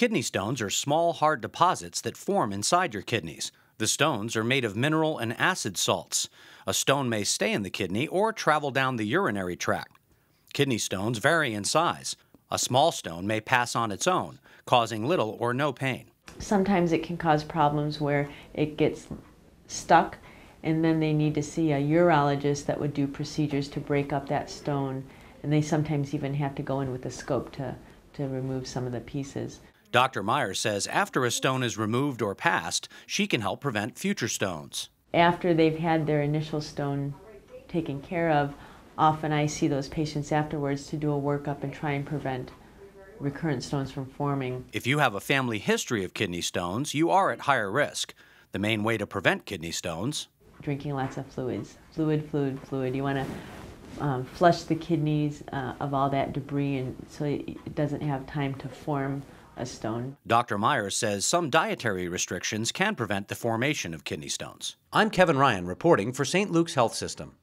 Kidney stones are small, hard deposits that form inside your kidneys. The stones are made of mineral and acid salts. A stone may stay in the kidney or travel down the urinary tract. Kidney stones vary in size. A small stone may pass on its own, causing little or no pain. Sometimes it can cause problems where it gets stuck, and then they need to see a urologist that would do procedures to break up that stone, and they sometimes even have to go in with a scope to remove some of the pieces. Dr. Meyer says after a stone is removed or passed, she can help prevent future stones. After they've had their initial stone taken care of, often I see those patients afterwards to do a workup and try and prevent recurrent stones from forming. If you have a family history of kidney stones, you are at higher risk. The main way to prevent kidney stones: drinking lots of fluids. Fluid, fluid, fluid. You want to flush the kidneys of all that debris, and so it doesn't have time to form a stone. Dr. Myers says some dietary restrictions can prevent the formation of kidney stones. I'm Kevin Ryan reporting for St. Luke's Health System.